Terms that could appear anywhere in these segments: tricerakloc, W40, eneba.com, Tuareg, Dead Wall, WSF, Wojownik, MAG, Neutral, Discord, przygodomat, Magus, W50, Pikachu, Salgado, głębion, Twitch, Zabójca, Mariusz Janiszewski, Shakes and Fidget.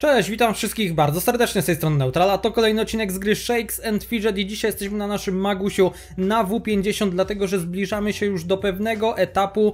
Cześć, witam wszystkich bardzo serdecznie, z tej strony Neutral, a to kolejny odcinek z gry Shakes and Fidget i dzisiaj jesteśmy na naszym Magusiu na W50, dlatego że zbliżamy się już do pewnego etapu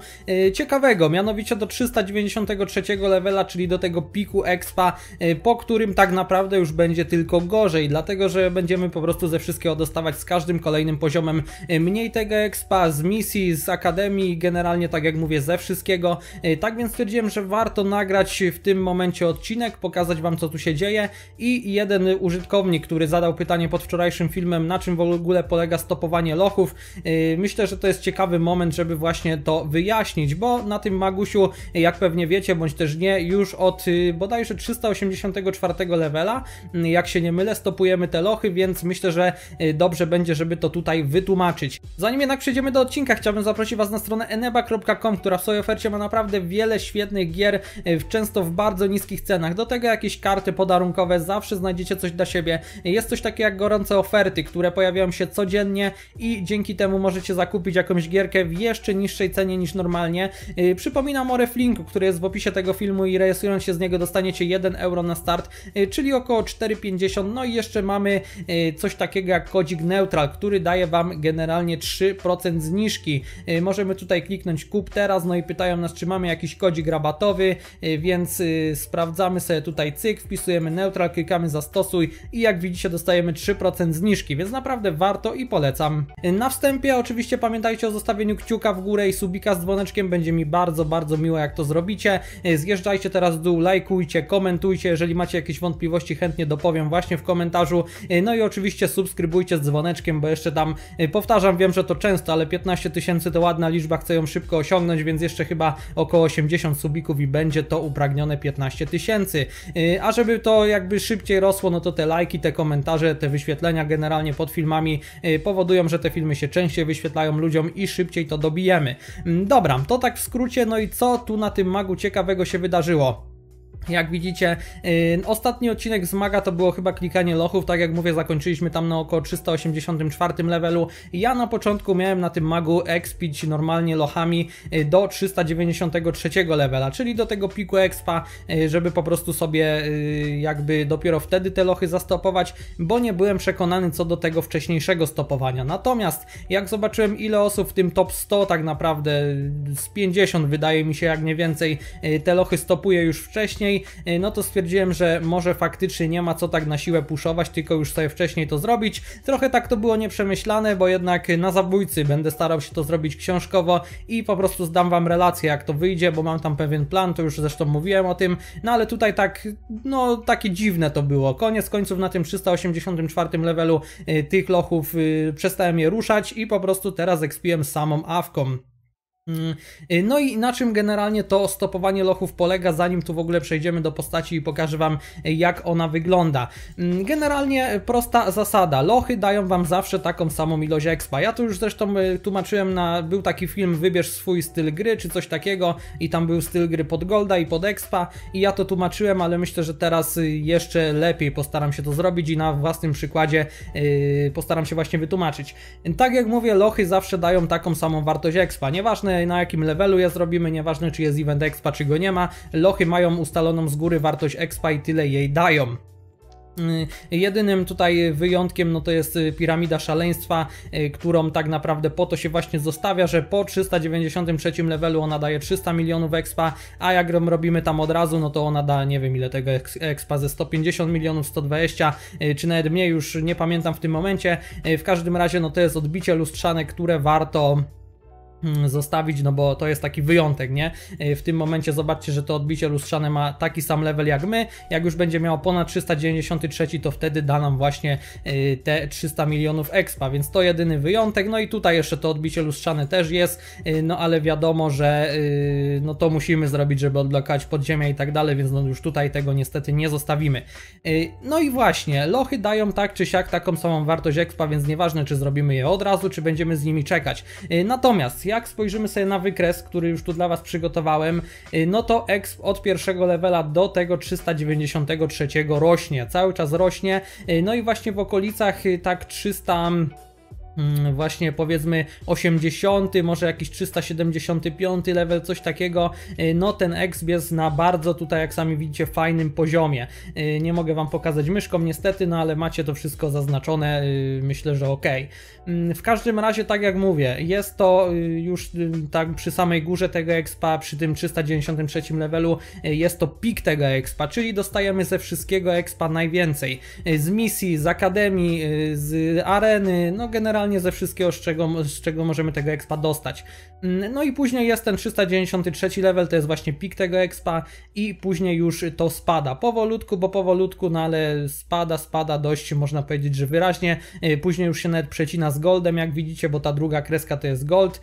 ciekawego, mianowicie do 393 levela, czyli do tego piku expa, po którym tak naprawdę już będzie tylko gorzej, dlatego że będziemy po prostu ze wszystkiego dostawać z każdym kolejnym poziomem mniej tego expa, z misji, z akademii, generalnie tak jak mówię, ze wszystkiego. Tak więc stwierdziłem, że warto nagrać w tym momencie odcinek, pokazać Wam co tu się dzieje. I jeden użytkownik, który zadał pytanie pod wczorajszym filmem, na czym w ogóle polega stopowanie lochów, myślę, że to jest ciekawy moment, żeby właśnie to wyjaśnić, bo na tym Magusiu, jak pewnie wiecie, bądź też nie, już od bodajże 384 levela, jak się nie mylę, stopujemy te lochy, więc myślę, że dobrze będzie, żeby to tutaj wytłumaczyć. Zanim jednak przejdziemy do odcinka, chciałbym zaprosić Was na stronę eneba.com, która w swojej ofercie ma naprawdę wiele świetnych gier, często w bardzo niskich cenach. Do tego, jak jakieś karty podarunkowe, zawsze znajdziecie coś dla siebie. Jest coś takiego jak gorące oferty, które pojawiają się codziennie i dzięki temu możecie zakupić jakąś gierkę w jeszcze niższej cenie niż normalnie. Przypominam o reflinku, który jest w opisie tego filmu i rejestrując się z niego dostaniecie 1 euro na start, czyli około 4,50. No i jeszcze mamy coś takiego jak kodzik Neutral, który daje Wam generalnie 3% zniżki. Możemy tutaj kliknąć kup teraz, no i pytają nas, czy mamy jakiś kodzik rabatowy, więc sprawdzamy sobie tutaj cyk, wpisujemy Neutral, klikamy zastosuj i jak widzicie dostajemy 3% zniżki, więc naprawdę warto i polecam. Na wstępie oczywiście pamiętajcie o zostawieniu kciuka w górę i subika z dzwoneczkiem, będzie mi bardzo miło jak to zrobicie. Zjeżdżajcie teraz w dół, lajkujcie, komentujcie, jeżeli macie jakieś wątpliwości chętnie dopowiem właśnie w komentarzu. No i oczywiście subskrybujcie z dzwoneczkiem, bo jeszcze tam, powtarzam, wiem, że to często, ale 15 tysięcy to ładna liczba, chcę ją szybko osiągnąć, więc jeszcze chyba około 80 subików i będzie to upragnione 15 tysięcy. A żeby to jakby szybciej rosło, no to te lajki, te komentarze, te wyświetlenia generalnie pod filmami powodują, że te filmy się częściej wyświetlają ludziom i szybciej to dobijemy. Dobra, to tak w skrócie, no i co tu na tym magu ciekawego się wydarzyło? Jak widzicie, ostatni odcinek z Maga to było chyba klikanie lochów, tak jak mówię, zakończyliśmy tam na około 384 levelu. Ja na początku miałem na tym Magu expić normalnie lochami do 393 levela, czyli do tego piku expa, żeby po prostu sobie jakby dopiero wtedy te lochy zastopować, bo nie byłem przekonany co do tego wcześniejszego stopowania. Natomiast jak zobaczyłem ile osób w tym top 100 tak naprawdę, z 50 wydaje mi się jak nie więcej, te lochy stopuje już wcześniej, no to stwierdziłem, że może faktycznie nie ma co tak na siłę puszować, tylko już sobie wcześniej to zrobić. Trochę tak to było nieprzemyślane, bo jednak na zabójcy będę starał się to zrobić książkowo i po prostu zdam Wam relację jak to wyjdzie, bo mam tam pewien plan, to już zresztą mówiłem o tym, no ale tutaj tak, no takie dziwne to było. Koniec końców na tym 384 levelu tych lochów przestałem je ruszać i po prostu teraz expiłem samą awką. No i na czym generalnie to stopowanie lochów polega, zanim tu w ogóle przejdziemy do postaci i pokażę Wam jak ona wygląda. Generalnie prosta zasada, lochy dają Wam zawsze taką samą ilość expa. Ja to już zresztą tłumaczyłem, był taki film Wybierz swój styl gry czy coś takiego i tam był styl gry pod golda i pod expa i ja to tłumaczyłem, ale myślę, że teraz jeszcze lepiej postaram się to zrobić i na własnym przykładzie postaram się właśnie wytłumaczyć. Tak jak mówię, lochy zawsze dają taką samą wartość expa, nieważne na jakim levelu je zrobimy, nieważne czy jest event expa czy go nie ma, lochy mają ustaloną z góry wartość expa i tyle jej dają. Jedynym tutaj wyjątkiem no to jest piramida szaleństwa, którą tak naprawdę po to się właśnie zostawia, że po 393 levelu ona daje 300 milionów expa, a jak robimy tam od razu, no to ona da nie wiem ile tego expa, ze 150 milionów, 120 czy nawet mniej, już nie pamiętam w tym momencie. W każdym razie no to jest odbicie lustrzane, które warto zostawić, no bo to jest taki wyjątek, nie? W tym momencie zobaczcie, że to odbicie lustrzane ma taki sam level jak my. Jak już będzie miało ponad 393, to wtedy da nam właśnie te 300 milionów expa, więc to jedyny wyjątek. No i tutaj jeszcze to odbicie lustrzane też jest, no ale wiadomo, że no to musimy zrobić, żeby odblokować podziemia i tak dalej, więc no już tutaj tego niestety nie zostawimy. No i właśnie, lochy dają tak czy siak taką samą wartość expa, więc nieważne czy zrobimy je od razu, czy będziemy z nimi czekać. Natomiast jak spojrzymy sobie na wykres, który już tu dla Was przygotowałem, no to exp od pierwszego levela do tego 393 rośnie, cały czas rośnie, no i właśnie w okolicach tak 300... właśnie powiedzmy 80, może jakiś 375 level, coś takiego, no ten exp jest na bardzo tutaj, jak sami widzicie, fajnym poziomie. Nie mogę wam pokazać myszką niestety, no ale macie to wszystko zaznaczone, myślę, że ok. W każdym razie, tak jak mówię, jest to już tak przy samej górze tego expa, przy tym 393 levelu jest to pik tego expa, czyli dostajemy ze wszystkiego expa najwięcej, z misji, z akademii, z areny, no generalnie ze wszystkiego, z czego możemy tego expa dostać. No i później jest ten 393 level, to jest właśnie pik tego expa i później już to spada. Powolutku, bo powolutku, no ale spada dość, można powiedzieć, że wyraźnie. Później już się nawet przecina z goldem, jak widzicie, bo ta druga kreska to jest gold.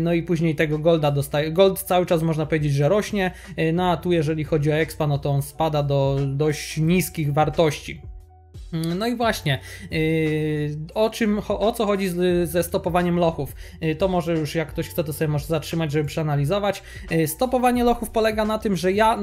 No i później tego golda dostaje. Gold cały czas można powiedzieć, że rośnie. No a tu jeżeli chodzi o expa, no to on spada do dość niskich wartości. No i właśnie, o co chodzi ze stopowaniem lochów, to może już jak ktoś chce, to sobie może zatrzymać, żeby przeanalizować. Stopowanie lochów polega na tym, że ja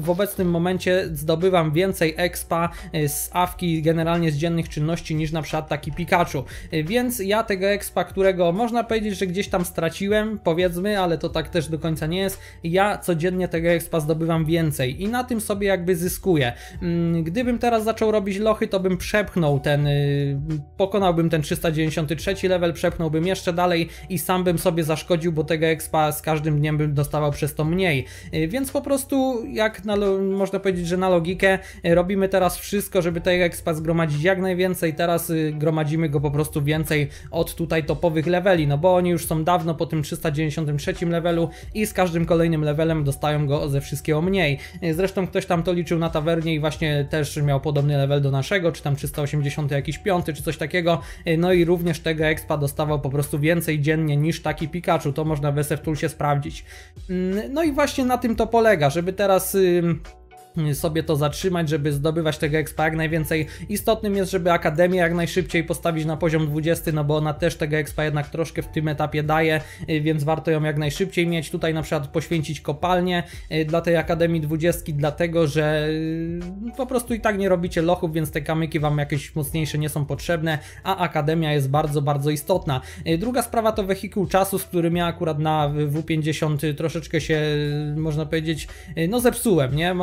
w obecnym momencie zdobywam więcej expa z awki, generalnie z dziennych czynności, niż na przykład taki Pikachu, więc ja tego expa, którego można powiedzieć, że gdzieś tam straciłem, powiedzmy, ale to tak też do końca nie jest, ja codziennie tego expa zdobywam więcej i na tym sobie jakby zyskuję. Gdybym teraz zaczął robić lochy, to bym przepchnął ten, pokonałbym ten 393 level, przepchnąłbym jeszcze dalej i sam bym sobie zaszkodził, bo tego expa z każdym dniem bym dostawał przez to mniej. Więc po prostu, jak można powiedzieć, że na logikę, robimy teraz wszystko, żeby tego expa zgromadzić jak najwięcej. Teraz gromadzimy go po prostu więcej od tutaj topowych leveli, no bo oni już są dawno po tym 393 levelu i z każdym kolejnym levelem dostają go ze wszystkiego mniej. Zresztą ktoś tam to liczył na tawernie i właśnie też miał podobny level do naszego, czy tam 380 jakiś 5 czy coś takiego, no i również tego expa dostawał po prostu więcej dziennie niż taki Pikachu, to można w WSF Toolsie sprawdzić. No i właśnie na tym to polega, żeby teraz sobie to zatrzymać, żeby zdobywać tego expa jak najwięcej. Istotnym jest, żeby akademię jak najszybciej postawić na poziom 20, no bo ona też tego expa jednak troszkę w tym etapie daje, więc warto ją jak najszybciej mieć. Tutaj na przykład poświęcić kopalnię dla tej akademii 20, dlatego że po prostu i tak nie robicie lochów, więc te kamyki wam jakieś mocniejsze nie są potrzebne, a akademia jest bardzo, bardzo istotna. Druga sprawa to wehikuł czasu, z którym ja akurat na W50 troszeczkę się, można powiedzieć, no zepsułem, nie?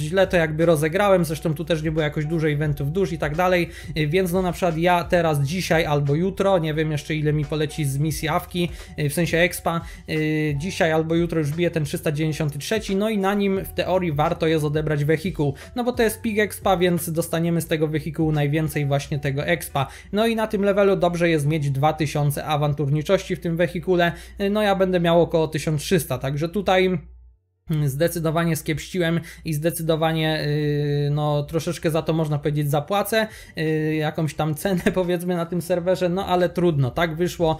Źle to jakby rozegrałem, zresztą tu też nie było jakoś dużo eventów dusz i tak dalej, więc no na przykład ja teraz dzisiaj albo jutro, nie wiem jeszcze ile mi poleci z misji awki, w sensie expa, dzisiaj albo jutro już biję ten 393, no i na nim w teorii warto jest odebrać wehikuł, no bo to jest pig expa, więc dostaniemy z tego wehikułu najwięcej właśnie tego expa. No i na tym levelu dobrze jest mieć 2000 awanturniczości w tym wehikule, no ja będę miał około 1300, także tutaj zdecydowanie skiepściłem i zdecydowanie no troszeczkę za to, można powiedzieć, zapłacę jakąś tam cenę, powiedzmy, na tym serwerze, no ale trudno, tak wyszło,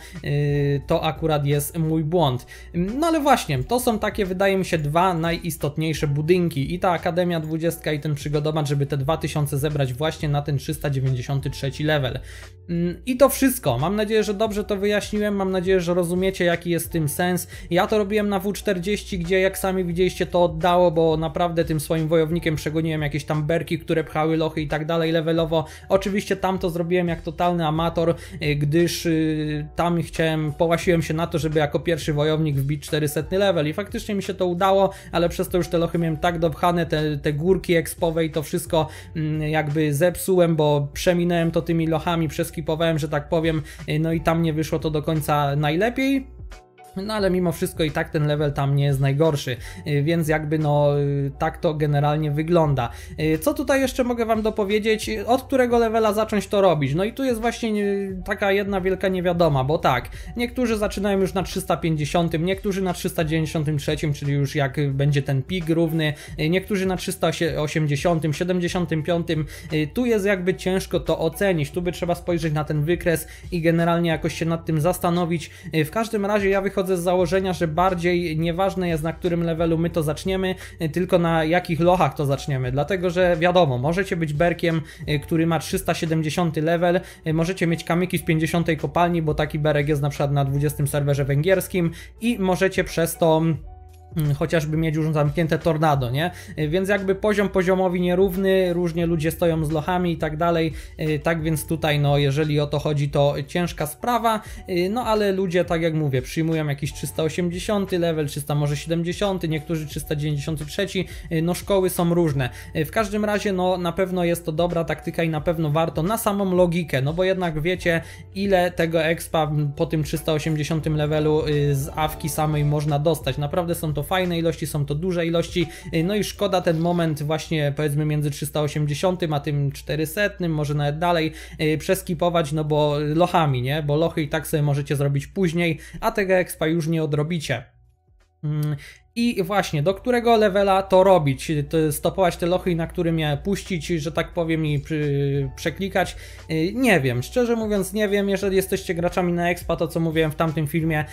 to akurat jest mój błąd. No ale właśnie, to są takie, wydaje mi się, dwa najistotniejsze budynki, i ta Akademia 20 i ten przygodomat, żeby te 2000 zebrać właśnie na ten 393 level. I to wszystko, mam nadzieję, że dobrze to wyjaśniłem, mam nadzieję, że rozumiecie, jaki jest tym sens. Ja to robiłem na W40, gdzie, jak sami widzieliście, to oddało, bo naprawdę tym swoim wojownikiem przegoniłem jakieś tam berki, które pchały lochy i tak dalej levelowo. Oczywiście tam to zrobiłem jak totalny amator, gdyż tam połasiłem się na to, żeby jako pierwszy wojownik wbić 400 level i faktycznie mi się to udało, ale przez to już te lochy miałem tak dopchane, te górki expowe i to wszystko jakby zepsułem, bo przeminąłem to tymi lochami, przeskipowałem, że tak powiem, no i tam nie wyszło to do końca najlepiej. No ale mimo wszystko i tak ten level tam nie jest najgorszy, więc jakby no tak to generalnie wygląda. Co tutaj jeszcze mogę wam dopowiedzieć, od którego levela zacząć to robić? No i tu jest właśnie taka jedna wielka niewiadoma, bo tak, niektórzy zaczynają już na 350, niektórzy na 393, czyli już jak będzie ten pik równy, niektórzy na 380, 75, tu jest jakby ciężko to ocenić, tu by trzeba spojrzeć na ten wykres i generalnie jakoś się nad tym zastanowić. W każdym razie ja wychodzę z założenia, że bardziej nieważne jest, na którym levelu my to zaczniemy, tylko na jakich lochach to zaczniemy, dlatego że wiadomo, możecie być berkiem, który ma 370 level, możecie mieć kamyki z 50 kopalni, bo taki berek jest na przykład na 20 serwerze węgierskim i możecie przez to chociażby mieć już zamknięte tornado, nie? Więc jakby poziom poziomowi nierówny, różnie ludzie stoją z lochami i tak dalej, tak więc tutaj no jeżeli o to chodzi, to ciężka sprawa, no ale ludzie, tak jak mówię, przyjmują jakiś 380 level, 300 może 70, niektórzy 393, no szkoły są różne. W każdym razie no na pewno jest to dobra taktyka i na pewno warto na samą logikę, no bo jednak wiecie ile tego expa po tym 380 levelu z awki samej można dostać, naprawdę są to fajne ilości, są to duże ilości, no i szkoda ten moment właśnie powiedzmy między 380 a tym 400, może nawet dalej, przeskipować, no bo lochami, nie? Bo lochy i tak sobie możecie zrobić później, a tego expa już nie odrobicie. I właśnie, do którego levela to robić, to stopować te lochy i na którym je puścić, że tak powiem, i przeklikać, nie wiem, szczerze mówiąc nie wiem. Jeżeli jesteście graczami na expa, to co mówiłem w tamtym filmie,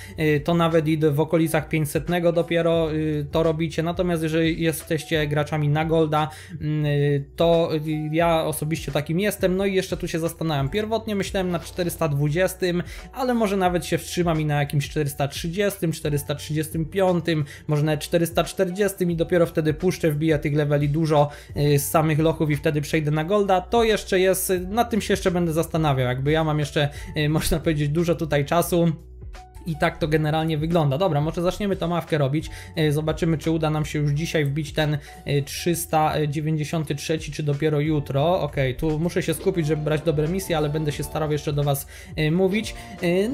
to nawet i w okolicach 500 dopiero to robicie, natomiast jeżeli jesteście graczami na golda, to ja osobiście takim jestem, no i jeszcze tu się zastanawiam, pierwotnie myślałem na 420, ale może nawet się wstrzymam i na jakimś 430, 435, może 440 i dopiero wtedy puszczę, wbiję tych leveli dużo z samych lochów i wtedy przejdę na golda. To jeszcze jest, nad tym się jeszcze będę zastanawiał, jakby ja mam jeszcze, można powiedzieć, dużo tutaj czasu. I tak to generalnie wygląda. Dobra, może zaczniemy tą awkę robić. Zobaczymy, czy uda nam się już dzisiaj wbić ten 393, czy dopiero jutro. Ok, tu muszę się skupić, żeby brać dobre misje, ale będę się starał jeszcze do Was mówić.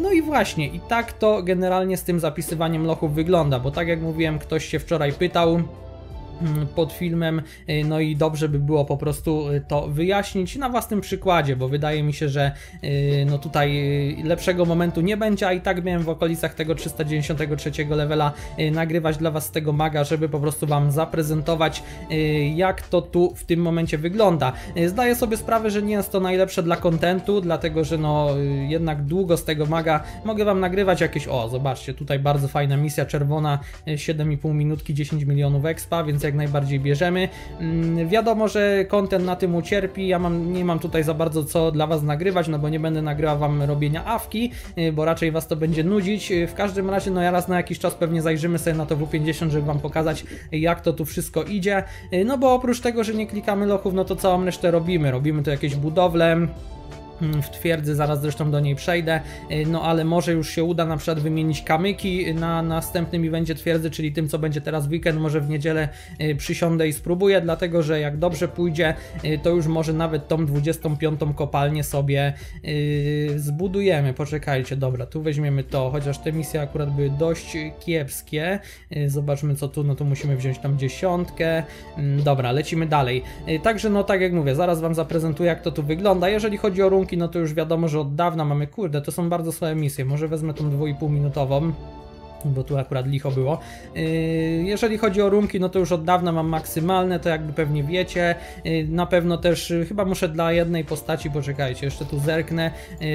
No i właśnie, i tak to generalnie z tym zapisywaniem lochów wygląda, bo tak jak mówiłem, ktoś się wczoraj pytał pod filmem, no i dobrze by było po prostu to wyjaśnić na własnym przykładzie, bo wydaje mi się, że no tutaj lepszego momentu nie będzie, a i tak miałem w okolicach tego 393 levela nagrywać dla Was tego maga, żeby po prostu Wam zaprezentować, jak to tu w tym momencie wygląda. Zdaję sobie sprawę, że nie jest to najlepsze dla kontentu, dlatego że no jednak długo z tego maga mogę Wam nagrywać jakieś, o zobaczcie, tutaj bardzo fajna misja czerwona, 7,5 minutki, 10 milionów expa, więc jak najbardziej bierzemy. Wiadomo, że content na tym ucierpi, ja nie mam tutaj za bardzo co dla Was nagrywać, no bo nie będę nagrywał Wam robienia awki, bo raczej Was to będzie nudzić. W każdym razie, no ja raz na jakiś czas pewnie zajrzymy sobie na to W50, żeby Wam pokazać, jak to tu wszystko idzie, no bo oprócz tego, że nie klikamy lochów, no to całą resztę robimy. Robimy tu jakieś budowle w twierdzy, zaraz zresztą do niej przejdę, no ale może już się uda na przykład wymienić kamyki na następnym evencie twierdzy, czyli tym, co będzie teraz w weekend, może w niedzielę przysiądę i spróbuję, dlatego że jak dobrze pójdzie, to już może nawet tą 25. kopalnię sobie zbudujemy. Poczekajcie, dobra, tu weźmiemy to, chociaż te misje akurat były dość kiepskie, zobaczmy co tu, no tu musimy wziąć tam 10, dobra, lecimy dalej. Także no tak jak mówię, zaraz Wam zaprezentuję, jak to tu wygląda. Jeżeli chodzi o runki, no to już wiadomo, że od dawna mamy, kurde, to są bardzo słabe misje, może wezmę tą 2,5 minutową, bo tu akurat licho było. Jeżeli chodzi o rumki, no to już od dawna mam maksymalne, to jakby pewnie wiecie. Na pewno też chyba muszę dla jednej postaci, poczekajcie, jeszcze tu zerknę,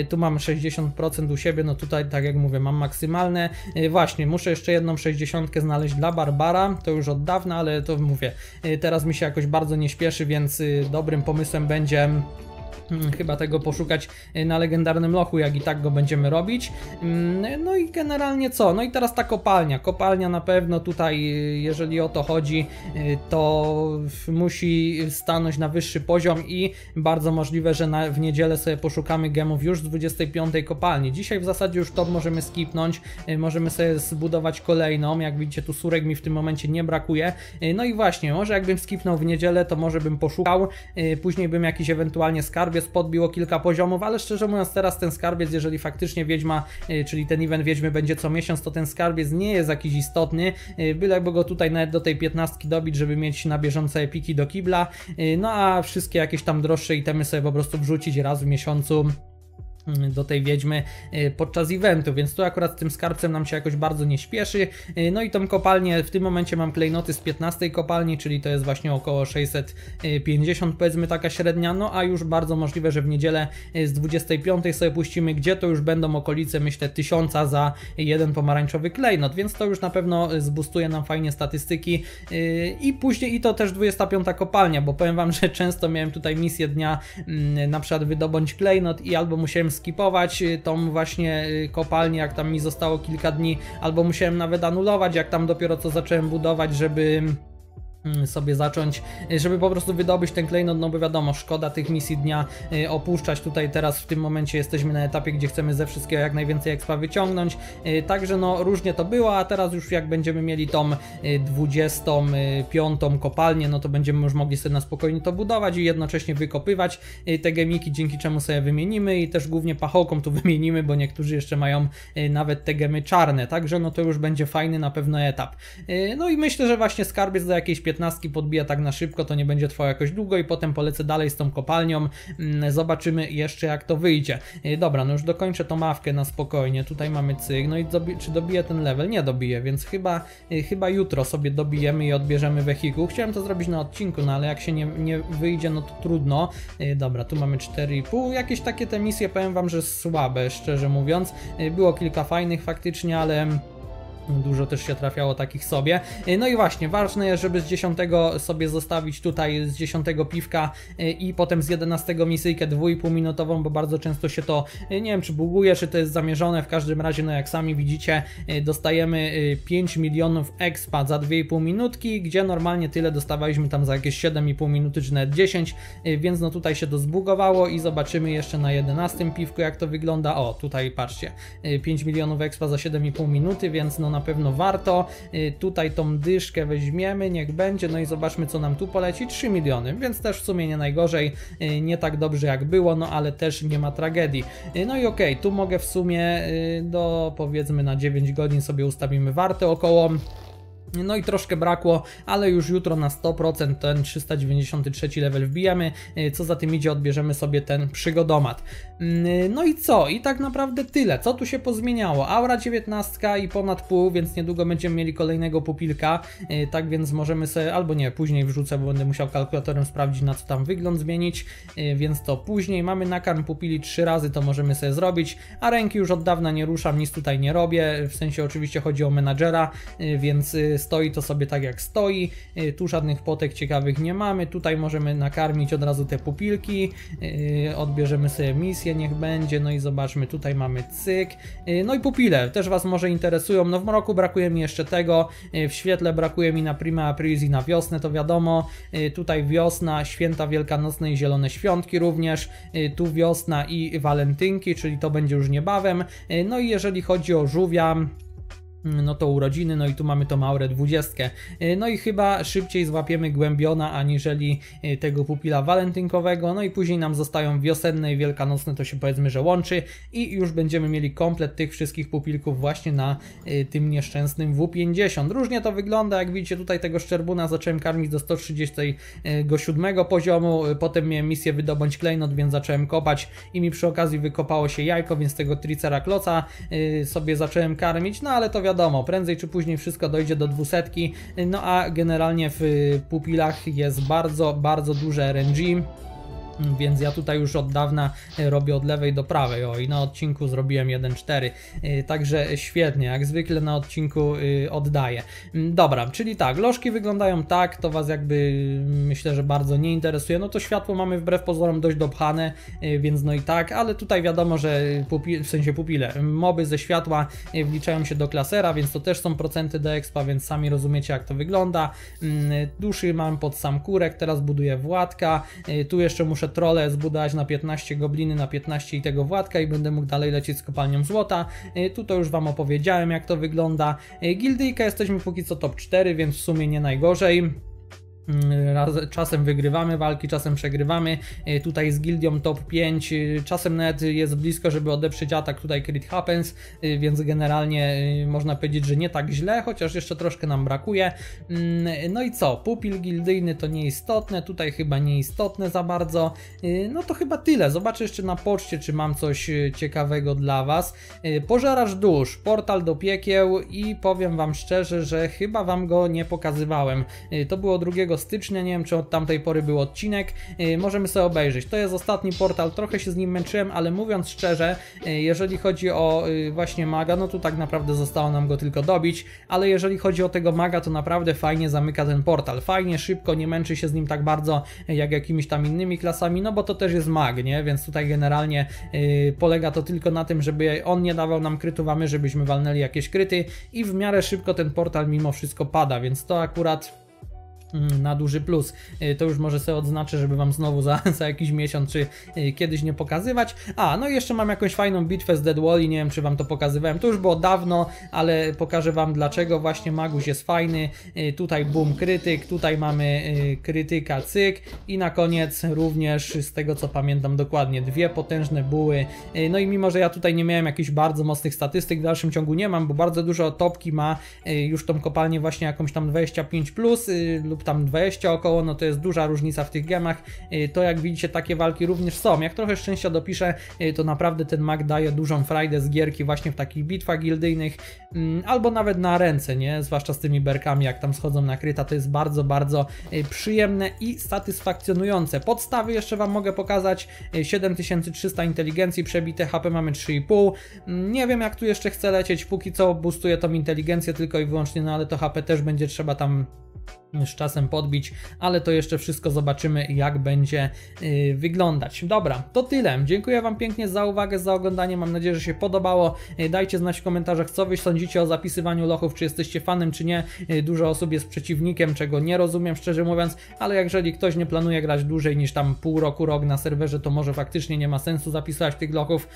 tu mam 60% u siebie, no tutaj tak jak mówię, mam maksymalne. Właśnie, muszę jeszcze jedną 60 znaleźć dla Barbara, to już od dawna, ale to mówię, teraz mi się jakoś bardzo nie śpieszy, więc dobrym pomysłem będzie chyba tego poszukać na legendarnym lochu, jak i tak go będziemy robić. No i generalnie co? No i teraz ta kopalnia. Kopalnia na pewno tutaj, jeżeli o to chodzi, to musi stanąć na wyższy poziom i bardzo możliwe, że w niedzielę sobie poszukamy gemów już z 25. kopalni. Dzisiaj w zasadzie już to możemy skipnąć, możemy sobie zbudować kolejną. Jak widzicie, tu surek mi w tym momencie nie brakuje. No i właśnie, może jakbym skipnął w niedzielę, to może bym poszukał. Później bym jakiś ewentualnie skarbiec podbiło kilka poziomów, ale szczerze mówiąc teraz ten skarbiec, jeżeli faktycznie Wiedźma, czyli ten event Wiedźmy będzie co miesiąc, to ten skarbiec nie jest jakiś istotny, byleby go tutaj nawet do tej 15 dobić, żeby mieć na bieżące epiki do kibla, no a wszystkie jakieś tam droższe itemy sobie po prostu wrzucić raz w miesiącu do tej Wiedźmy podczas eventu, więc tu akurat z tym skarbcem nam się jakoś bardzo nie śpieszy. No i tą kopalnię, w tym momencie mam klejnoty z 15 kopalni, czyli to jest właśnie około 650, powiedzmy taka średnia, no a już bardzo możliwe, że w niedzielę z 25 sobie puścimy, gdzie to już będą okolice, myślę, 1000 za jeden pomarańczowy klejnot, więc to już na pewno zbustuje nam fajnie statystyki. I później, i to też 25 kopalnia, bo powiem Wam, że często miałem tutaj misję dnia, na przykład wydobądź klejnot i albo musiałem skipować tą właśnie kopalnię, jak tam mi zostało kilka dni, albo musiałem nawet anulować, jak tam dopiero co zacząłem budować, żeby sobie zacząć, żeby po prostu wydobyć ten klejnot, no bo wiadomo, szkoda tych misji dnia opuszczać. Tutaj teraz w tym momencie jesteśmy na etapie, gdzie chcemy ze wszystkiego jak najwięcej expa wyciągnąć, także no różnie to było, a teraz już jak będziemy mieli tą 25. kopalnię, no to będziemy już mogli sobie na spokojnie to budować i jednocześnie wykopywać te gemiki, dzięki czemu sobie wymienimy i też głównie pachołkom tu wymienimy, bo niektórzy jeszcze mają nawet te gemy czarne, także no to już będzie fajny na pewno etap. No i myślę, że właśnie skarbiec do jakiejś 15 podbija tak na szybko, to nie będzie trwało jakoś długo i potem polecę dalej z tą kopalnią, zobaczymy jeszcze jak to wyjdzie. Dobra, no już dokończę tą mawkę na spokojnie, tutaj mamy cyk, no i czy dobiję ten level? Nie dobiję, więc chyba jutro sobie dobijemy i odbierzemy wehikuł. Chciałem to zrobić na odcinku, no ale jak się nie wyjdzie, no to trudno. Dobra, tu mamy 4,5, jakieś takie te misje, powiem wam, że słabe, szczerze mówiąc. Było kilka fajnych faktycznie, ale dużo też się trafiało takich sobie. No i właśnie, ważne jest, żeby z 10 sobie zostawić tutaj, z 10 piwka i potem z 11 misyjkę 2,5-minutową, bo bardzo często się to, nie wiem czy buguje, czy to jest zamierzone, w każdym razie, no jak sami widzicie, dostajemy 5 milionów expa za 2,5 minutki, gdzie normalnie tyle dostawaliśmy tam za jakieś 7,5 minuty, czy nawet 10, więc no tutaj się to zbugowało i zobaczymy jeszcze na 11 piwku jak to wygląda. O, tutaj patrzcie, 5 milionów expa za 7,5 minuty, więc no na pewno warto. Tutaj tą dyszkę weźmiemy, niech będzie, no i zobaczmy co nam tu poleci, 3 miliony, więc też w sumie nie najgorzej, nie tak dobrze jak było, no ale też nie ma tragedii. No i okej, tu mogę w sumie do powiedzmy na 9 godzin sobie ustawimy wartę około. No i troszkę brakło, ale już jutro na 100% ten 393 level wbijamy, co za tym idzie odbierzemy sobie ten przygodomat. No i co? I tak naprawdę tyle, co tu się pozmieniało. Aura 19 i ponad pół, więc niedługo będziemy mieli kolejnego pupilka, tak więc możemy sobie, albo nie, później wrzucę, bo będę musiał kalkulatorem sprawdzić na co tam wygląd zmienić, więc to później. Mamy nakarm pupili 3 razy, to możemy sobie zrobić, a ręki już od dawna nie ruszam, nic tutaj nie robię, w sensie oczywiście chodzi o menadżera, więc stoi to sobie tak jak stoi, tu żadnych potek ciekawych nie mamy, tutaj możemy nakarmić od razu te pupilki, odbierzemy sobie misję, niech będzie, no i zobaczmy, tutaj mamy cyk, no i pupile, też was może interesują, no w mroku brakuje mi jeszcze tego, w świetle brakuje mi na prima aprilis i na wiosnę, to wiadomo, tutaj wiosna, święta wielkanocne i zielone świątki również, tu wiosna i walentynki, czyli to będzie już niebawem, no i jeżeli chodzi o żółwia, no to urodziny, no i tu mamy tą aurę 20. No i chyba szybciej złapiemy głębiona, aniżeli tego pupila walentynkowego, no i później nam zostają wiosenne i wielkanocne, to się powiedzmy, że łączy i już będziemy mieli komplet tych wszystkich pupilków właśnie na tym nieszczęsnym W50. Różnie to wygląda, jak widzicie tutaj tego szczerbuna zacząłem karmić do 137 poziomu, potem miałem misję wydobądź klejnot, więc zacząłem kopać i mi przy okazji wykopało się jajko, więc tego tricerakloca sobie zacząłem karmić, no ale to wiadomo, prędzej czy później wszystko dojdzie do 200, no a generalnie w pupilach jest bardzo, bardzo duże RNG. Więc ja tutaj już od dawna robię od lewej do prawej, o i na odcinku zrobiłem 1,4, także świetnie, jak zwykle na odcinku oddaję. Dobra, czyli tak, lożki wyglądają tak, to was jakby myślę, że bardzo nie interesuje, no to światło mamy wbrew pozorom dość dopchane, więc no i tak, ale tutaj wiadomo, że pupile, moby ze światła wliczają się do klasera, więc to też są procenty do expa, więc sami rozumiecie jak to wygląda. Duszy mam pod sam kurek, teraz buduję Władka, tu jeszcze muszę trole zbudować na 15 gobliny, na 15 i tego Władka i będę mógł dalej lecieć z kopalnią złota. Tu to już wam opowiedziałem jak to wygląda. Gildyjka jesteśmy póki co top 4, więc w sumie nie najgorzej. Czasem wygrywamy walki, czasem przegrywamy, tutaj z gildią top 5, czasem nawet jest blisko, żeby odeprzeć atak, tutaj crit happens, więc generalnie można powiedzieć, że nie tak źle, chociaż jeszcze troszkę nam brakuje. No i co, pupil gildyjny to nieistotne, tutaj chyba nieistotne za bardzo, no to chyba tyle, zobaczę jeszcze na poczcie, czy mam coś ciekawego dla was. Pożeracz dusz, portal do piekieł i powiem wam szczerze, że chyba wam go nie pokazywałem, to było drugiego stycznia, nie wiem czy od tamtej pory był odcinek, możemy sobie obejrzeć. To jest ostatni portal, trochę się z nim męczyłem, ale mówiąc szczerze, jeżeli chodzi o właśnie Maga, no to tak naprawdę zostało nam go tylko dobić, ale jeżeli chodzi o tego Maga, to naprawdę fajnie zamyka ten portal, fajnie, szybko, nie męczy się z nim tak bardzo jak jakimiś tam innymi klasami, no bo to też jest Mag, nie? Więc tutaj generalnie polega to tylko na tym, żeby on nie dawał nam krytów, a my żebyśmy walnęli jakieś kryty i w miarę szybko ten portal mimo wszystko pada, więc to akurat na duży plus. To już może sobie odznaczę, żeby wam znowu za jakiś miesiąc czy kiedyś nie pokazywać. A, no i jeszcze mam jakąś fajną bitwę z Dead Wall, nie wiem czy wam to pokazywałem, to już było dawno, ale pokażę wam dlaczego właśnie Magus jest fajny. Tutaj boom krytyk, tutaj mamy krytyka cyk i na koniec również z tego co pamiętam dokładnie dwie potężne buły. No i mimo, że ja tutaj nie miałem jakichś bardzo mocnych statystyk, w dalszym ciągu nie mam, bo bardzo dużo topki ma już tą kopalnię właśnie jakąś tam 25+ lub tam 20 około, no to jest duża różnica w tych gemach, to jak widzicie takie walki również są, jak trochę szczęścia dopiszę, to naprawdę ten mag daje dużą frajdę z gierki właśnie w takich bitwach gildyjnych, albo nawet na ręce, nie? Zwłaszcza z tymi berkami, jak tam schodzą na kryta, to jest bardzo, bardzo przyjemne i satysfakcjonujące. Podstawy jeszcze wam mogę pokazać, 7300 inteligencji, przebite HP mamy 3,5, nie wiem jak tu jeszcze chcę lecieć, póki co boostuję tą inteligencję tylko i wyłącznie, no ale to HP też będzie trzeba tam z czasem podbić, ale to jeszcze wszystko zobaczymy jak będzie wyglądać. Dobra, to tyle. Dziękuję wam pięknie za uwagę, za oglądanie, mam nadzieję, że się podobało. Dajcie znać w komentarzach co wy sądzicie o zapisywaniu lochów, czy jesteście fanem, czy nie. Dużo osób jest przeciwnikiem, czego nie rozumiem szczerze mówiąc, ale jeżeli ktoś nie planuje grać dłużej niż tam pół roku, rok na serwerze, to może faktycznie nie ma sensu zapisywać tych lochów,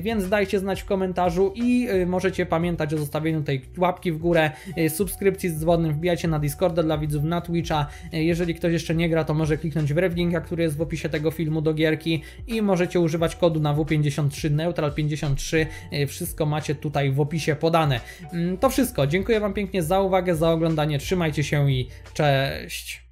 więc dajcie znać w komentarzu i możecie pamiętać o zostawieniu tej łapki w górę, subskrypcji z dzwonem, wbijajcie na Discorda dla widzów, na Twitcha. Jeżeli ktoś jeszcze nie gra, to może kliknąć w reflinka, który jest w opisie tego filmu do gierki i możecie używać kodu na W53, Neutral 53. Wszystko macie tutaj w opisie podane. To wszystko. Dziękuję wam pięknie za uwagę, za oglądanie. Trzymajcie się i cześć!